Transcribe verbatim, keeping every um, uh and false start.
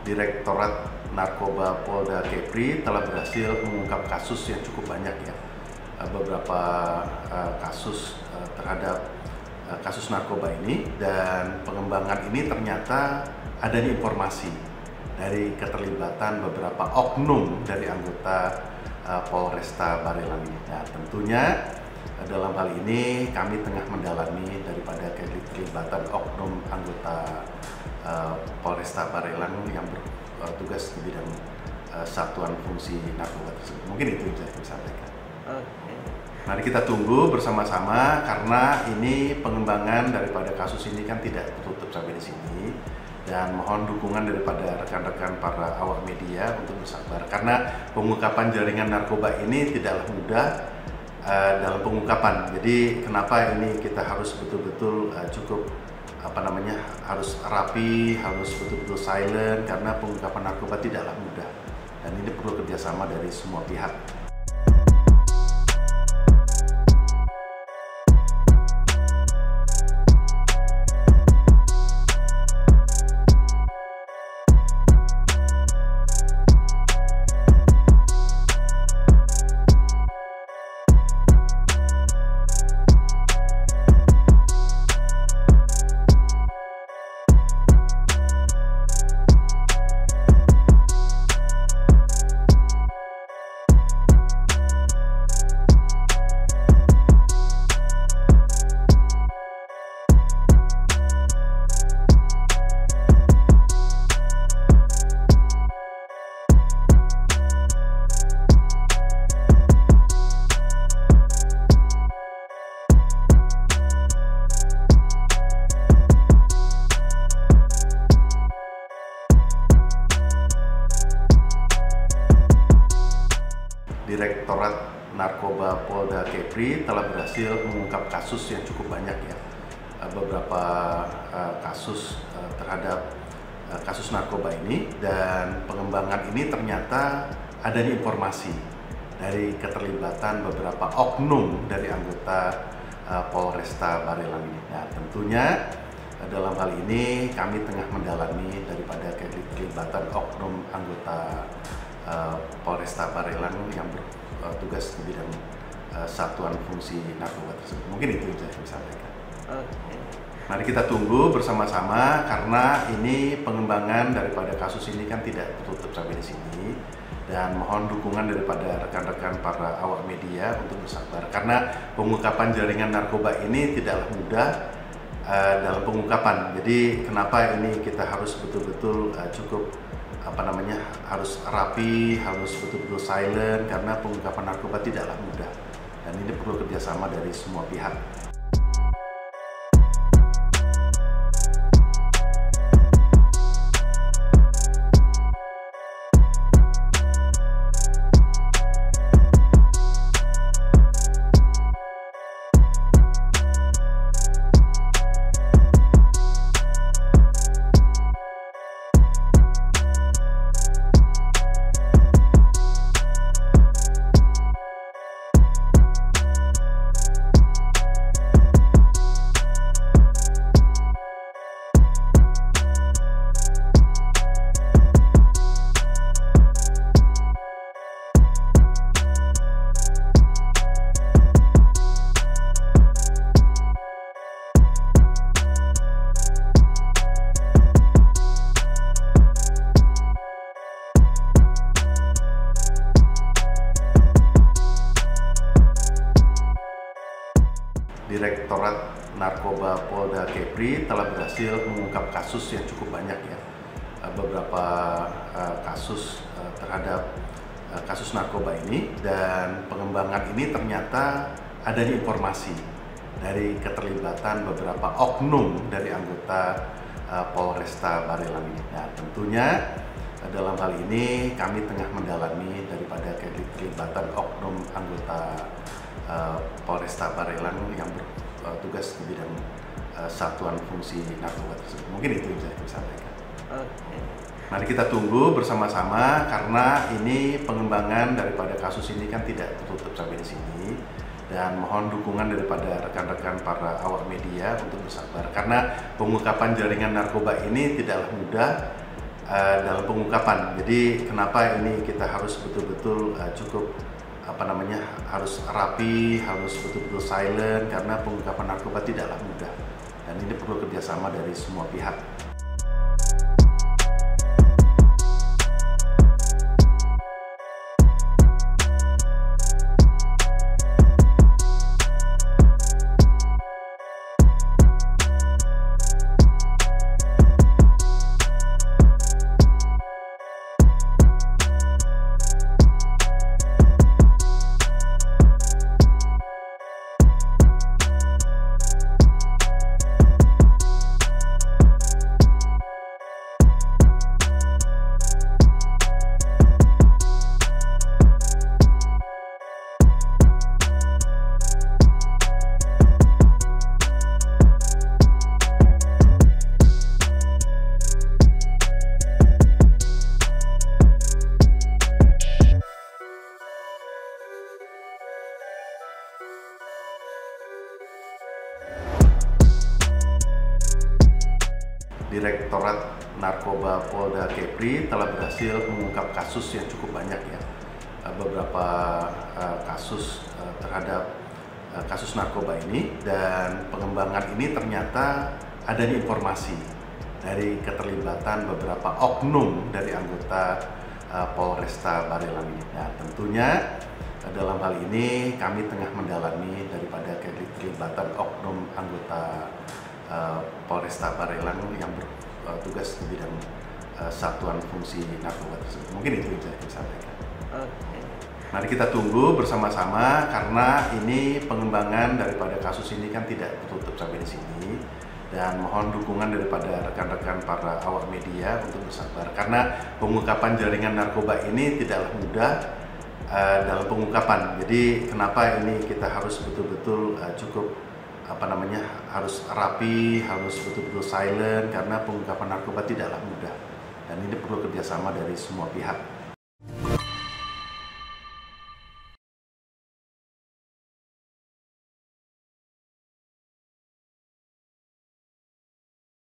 Direktorat Narkoba Polda Kepri telah berhasil mengungkap kasus yang cukup banyak ya, beberapa uh, kasus uh, terhadap uh, kasus narkoba ini, dan pengembangan ini ternyata adanya informasi dari keterlibatan beberapa oknum dari anggota uh, Polresta Barelang ini. Nah, tentunya uh, dalam hal ini kami tengah mendalami daripada keterlibatan oknum anggota Uh, Polresta Barelang yang bertugas uh, di bidang uh, satuan fungsi narkoba tersebut. Mungkin itu yang saya bisa sampaikan. Okay. Mari kita tunggu bersama-sama, karena ini pengembangan daripada kasus ini kan tidak tertutup sampai di sini, dan mohon dukungan daripada rekan-rekan para awak media untuk bersabar, karena pengungkapan jaringan narkoba ini tidaklah mudah uh, dalam pengungkapan. Jadi kenapa ini kita harus betul-betul uh, cukup apa namanya harus rapi, harus betul-betul silent, karena pengungkapan narkoba tidaklah mudah, dan ini perlu kerjasama dari semua pihak. Direktorat Narkoba Polda Kepri telah berhasil mengungkap kasus yang cukup banyak ya, beberapa uh, kasus uh, terhadap uh, kasus narkoba ini, dan pengembangan ini ternyata adanya informasi dari keterlibatan beberapa oknum dari anggota uh, Polresta Barelang ini. Nah, tentunya uh, dalam hal ini kami tengah mendalami daripada keterlibatan oknum anggota Uh, Polresta Barelang yang bertugas uh, di bidang uh, satuan fungsi narkoba tersebut. Mungkin itu yang saya bisa sampaikan. Okay. Mari kita tunggu bersama-sama, karena ini pengembangan daripada kasus ini kan tidak tertutup sampai di sini, dan mohon dukungan daripada rekan-rekan para awak media untuk bersabar, karena pengungkapan jaringan narkoba ini tidaklah mudah uh, dalam pengungkapan. Jadi kenapa ini kita harus betul-betul uh, cukup apa namanya harus rapi, harus betul-betul silent, karena pengungkapan narkoba tidaklah mudah, dan ini perlu kerjasama dari semua pihak. Direktorat Narkoba Polda Kepri telah berhasil mengungkap kasus yang cukup banyak ya, beberapa uh, kasus uh, terhadap uh, kasus narkoba ini, dan pengembangan ini ternyata adanya informasi dari keterlibatan beberapa oknum dari anggota uh, Polresta Barelang ini. Nah, tentunya uh, dalam hal ini kami tengah mendalami daripada keterlibatan oknum anggota uh, Polresta Barelang yang bertugas di bidang uh, satuan fungsi narkoba tersebut. Mungkin itu yang saya bisa sampaikan. Okay. Mari kita tunggu bersama-sama karena ini pengembangan daripada kasus ini kan tidak tertutup sampai di sini. Dan mohon dukungan daripada rekan-rekan para awak media untuk bersabar karena pengungkapan jaringan narkoba ini tidaklah mudah uh, dalam pengungkapan. Jadi kenapa ini kita harus betul-betul uh, cukup apa namanya harus rapi, harus betul-betul silent karena pengungkapan narkoba tidaklah mudah. Dan ini perlu kerjasama dari semua pihak. Direktorat Narkoba Polda Kepri telah berhasil mengungkap kasus yang cukup banyak ya, beberapa uh, kasus uh, terhadap uh, kasus narkoba ini, dan pengembangan ini ternyata adanya informasi dari keterlibatan beberapa oknum dari anggota uh, Polresta Barelang ini. Nah, tentunya uh, dalam hal ini kami tengah mendalami daripada keterlibatan oknum anggota Uh, Polresta Barelang yang bertugas di bidang uh, satuan fungsi narkoba tersebut. Mungkin itu yang saya ingin sampaikan. Okay. Mari kita tunggu bersama-sama karena ini pengembangan daripada kasus ini kan tidak tertutup sampai di sini. Dan mohon dukungan daripada rekan-rekan para awak media untuk bersabar karena pengungkapan jaringan narkoba ini tidaklah mudah uh, dalam pengungkapan. Jadi kenapa ini kita harus betul-betul uh, cukup apa namanya harus rapi, harus betul-betul silent karena pengungkapan narkoba tidaklah mudah. Dan ini perlu kerjasama dari semua pihak.